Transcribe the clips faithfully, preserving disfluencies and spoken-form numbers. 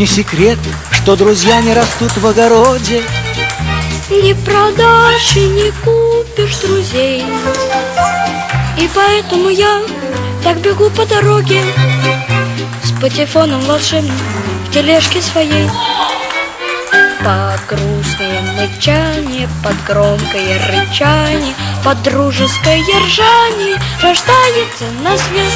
Не секрет, что друзья не растут в огороде. Не продашь и не купишь друзей, и поэтому я так бегу по дороге с патефоном волшебным в тележке своей. Под грустное мычание, под громкое рычание, под дружеское ржание рождается нас вес.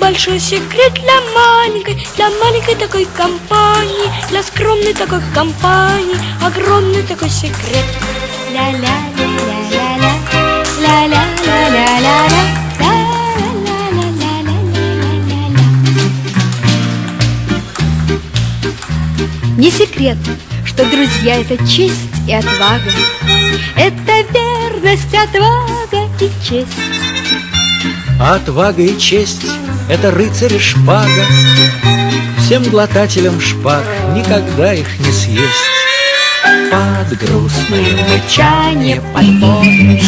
Большой секрет для маленькой, для маленькой такой компании, для скромной такой компании, огромный такой секрет. Ля-ля-ля-ля-ля-ля, ля-ля-ля-ля-ля-ля. Не секрет, что друзья — это честь и отвага, это верность, отвага и честь. А отвага и честь — это рыцарь и шпага, всем глотателям шпаг никогда их не съесть. Под грустное мычание, под боли,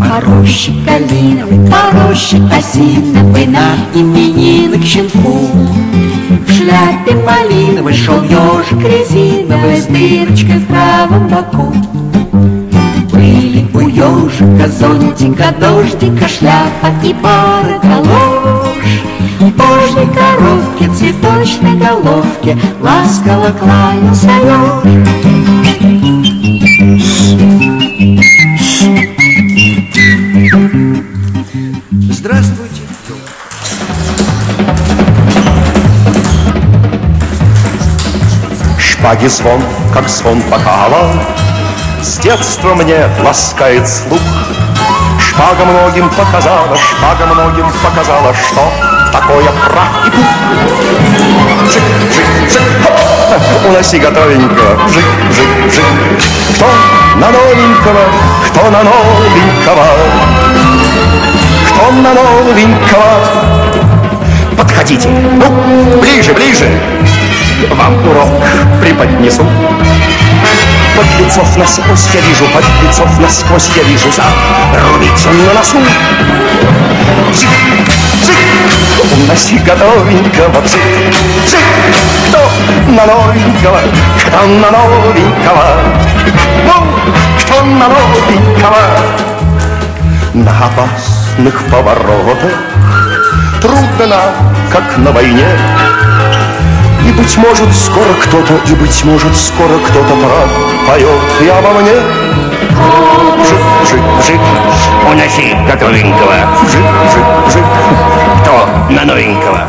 порощик калиновый, порощик осиновый, на именины к щенку. В шляпе малиновой шел ежик резиновый с дырочкой в правом боку. Были у ежика зонтика, дождика, шляпа и пара галош. В божьей коровке, цветочной головке ласково кланялся еж. Здравствуйте. Шпаги звон, как звон бокала, с детства мне ласкает слух. Шпага многим показала, шпага многим показала, что такое прах и пух. Жик-жик-жик, уноси готовенького. Жик-жик-жик, кто на новенького, кто на новенького, кто на новенького. Подходите, ну, ближе-ближе, вам урок преподнесу. Подлецов насквозь я вижу, подлецов насквозь я вижу, зарубите на носу. Псик, псик, уноси готовенького, псик, псик, кто на новенького, кто на новенького, ну, кто на новенького. На опасных поворотах трудно нам, как на войне. И, быть может, скоро кто-то, и, быть может, скоро кто-то прав поет и обо мне. Жик-жик-жик, уноси готовенького. Жик-жик-жик, кто на новенького?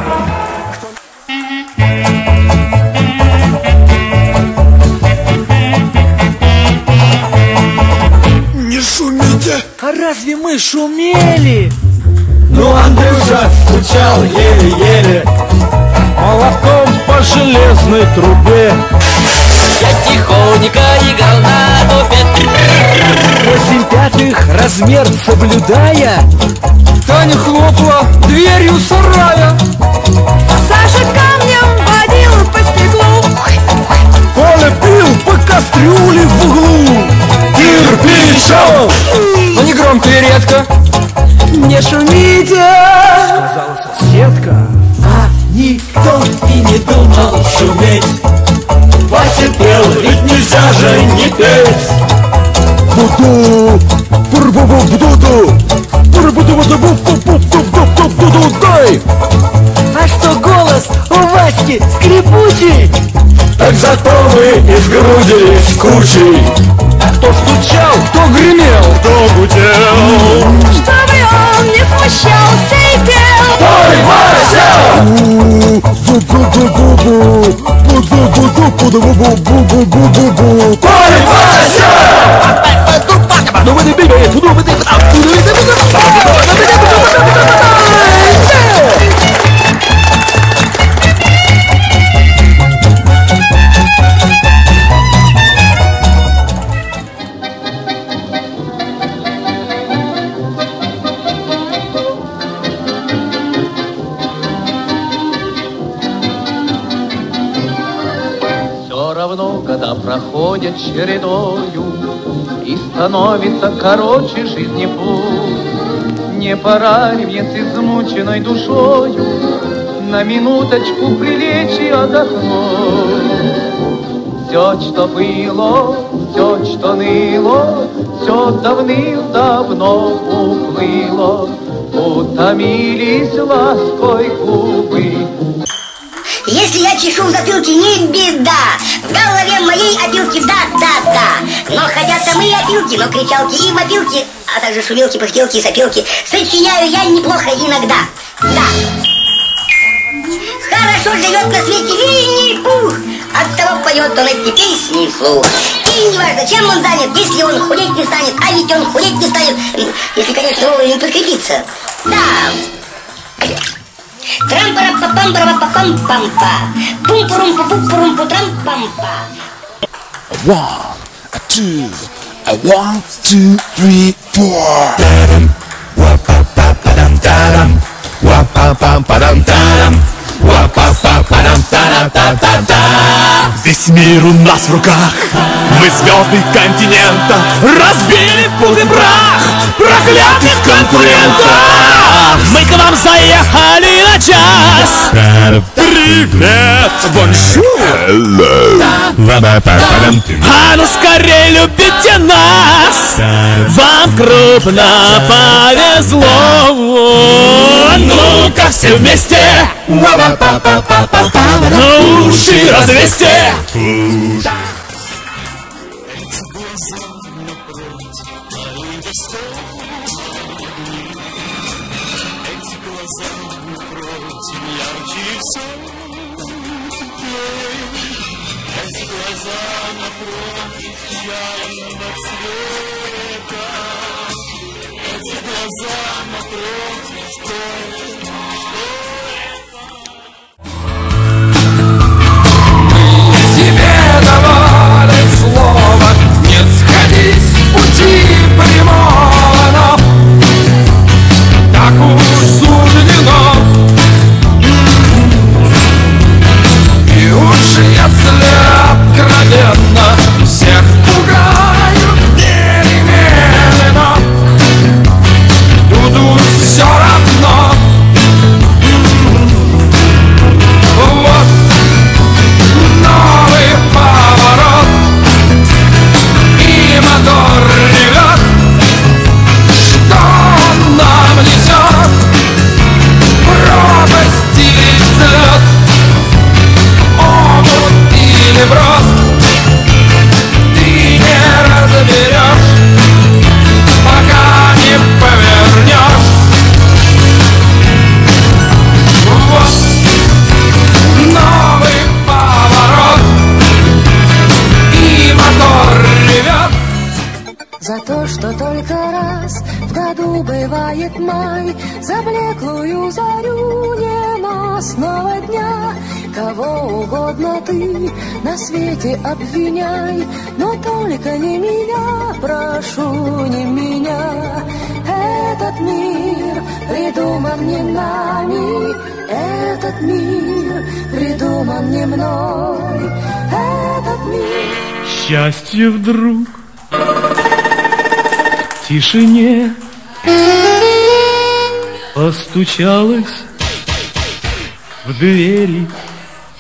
Не шумите! А разве мы шумели? Ну, Андрюша стучал еле-еле молотком по железной трубе. Я тихонько играл на дубе, восемь пятых размер соблюдая. Таня хлопала дверью сарая, Саша камнем водил по стеклу, Коля пил по кастрюле в углу. Кирпичом, но не громко и редко. Не шумите, сказала соседка. Никто и не думал шуметь, Вася пел, ведь нельзя же не петь. Буду, бурбубу, буду, бурбубу, буду, дай. А что голос у Васьки скрипучий, так зато мы из груди с кучей. Кто стучал, кто гремел, кто гудел, чтобы он не смущался и пел. Ой, Вася! Проходят чередою и становится короче жизни путь. Не пора ли мне цизм измученной душою на минуточку прилечь и отдохнуть. Все, что было, все, что ныло, все давным-давно уплыло, утомились лаской губы. Если я чешу в затылке, не беда, в голове моей опилки, да-да-да. Но хотят-то мы опилки, но кричалки и мопилки, а также шумилки, пыхтелки и сопилки сочиняю я неплохо иногда, да. Хорошо живет на свете Винни-Пух, оттого поет он эти песни вслух. И не важно, чем он занят, если он худеть не станет, а ведь он худеть не станет, если, конечно, вовремя подкрепиться, да. Трам-парам-пам-парам-пам-пам-па, пум-пурум-пу-пу-пурум-пу-трам-пам-па. One, two, one, two, three, four. Ва-па-па-па-дам-та-дам, ва-па-па-па-дам-та-дам, ва-па-па-па-дам-та-дам-та-дам-та-дам. Весь мир у нас в руках, мы звезды континента, разбили пух и прах проклятых конкурентов. Мы к вам заехали на час. Привет, бонжур. А ну скорей любите нас, вам крупно повезло. Ну-ка все вместе, уши развести. За то, что только раз в году бывает май, за блеклую зарю ненастного дня. Кого угодно ты на свете обвиняй, но только не меня, прошу, не меня. Этот мир придуман не нами, этот мир придуман не мной, этот мир. Счастье вдруг в тишине постучалась в двери.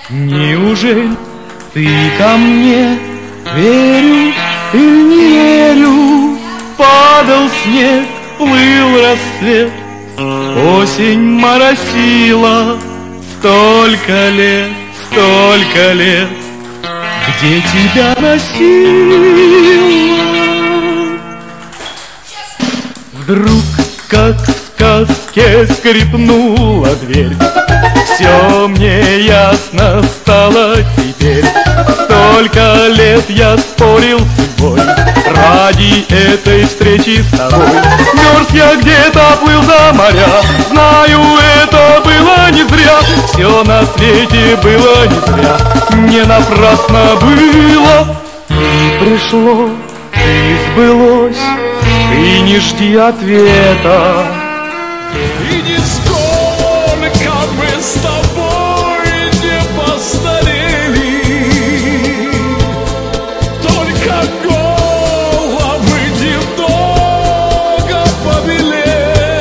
Неужели ты ко мне? Верю или не верю? Падал снег, плыл рассвет, осень моросила. Столько лет, столько лет, где тебя носила? Вдруг, как в сказке, скрипнула дверь. Все мне ясно стало теперь. Столько лет я спорил с судьбой ради этой встречи с тобой. Мерз я где-то, плыл за моря, знаю, это было не зря. Все на свете было не зря, не напрасно было. И пришло, и сбылось, ты не жди ответа. И нисколько мы с тобой не постарели, только головы немного побелели.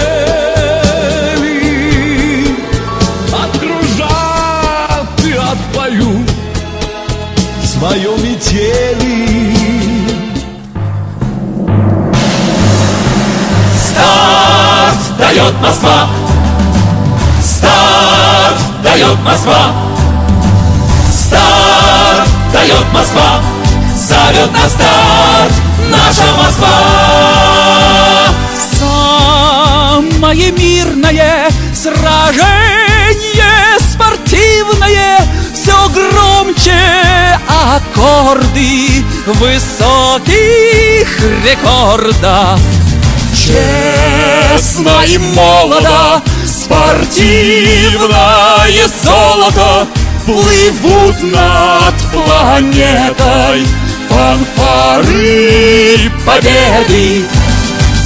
улетели. Старт дает Москва, старт дает Москва, старт дает Москва, зовет на старт наша Москва. Самое мирное сражение спортивное, все громче аккорды высоких рекордов. Честно и молодо спортивное золото плывут над планетой фанфары победы.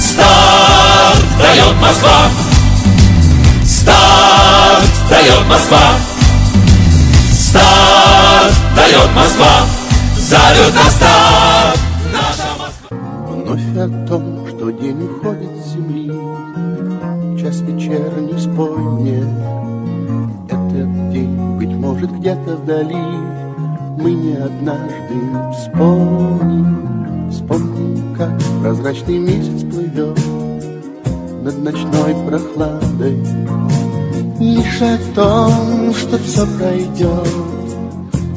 Старт дает Москва, старт дает Москва, старт дает Москва, зовет на старт наша Москва. Вновь о том, что день уходит с земли, час вечерний спой мне. Этот день, быть может, где-то вдали мы не однажды вспомним. Вспомним, как прозрачный месяц плывет над ночной прохладой. Лишь о том, что все пройдет,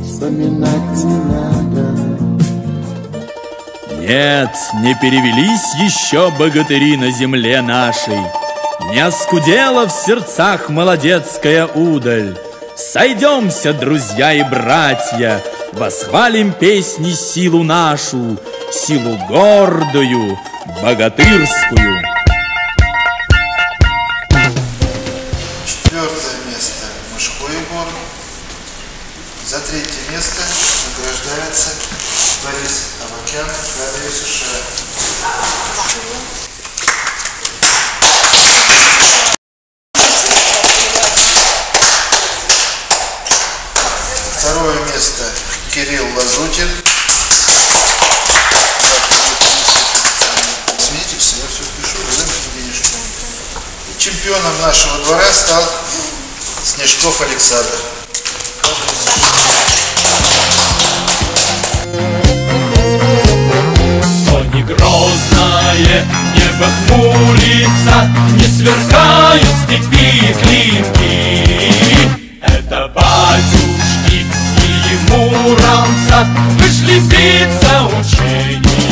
вспоминать не надо. Нет, не перевелись еще богатыри на земле нашей, не оскудела в сердцах молодецкая удаль. Сойдемся, друзья и братья, восхвалим песни силу нашу, силу гордую, богатырскую. Егор. За третье место награждается Борис Авакян, Радио США. Второе место Кирилл Лазутин. Смотрите, всегда все впишу, денежку. Чемпионом нашего двора стал Снежков Александр. То не грозное небо хмурится, не сверкают степи и клинки. Это батюшки и муромца вышли биться ученики.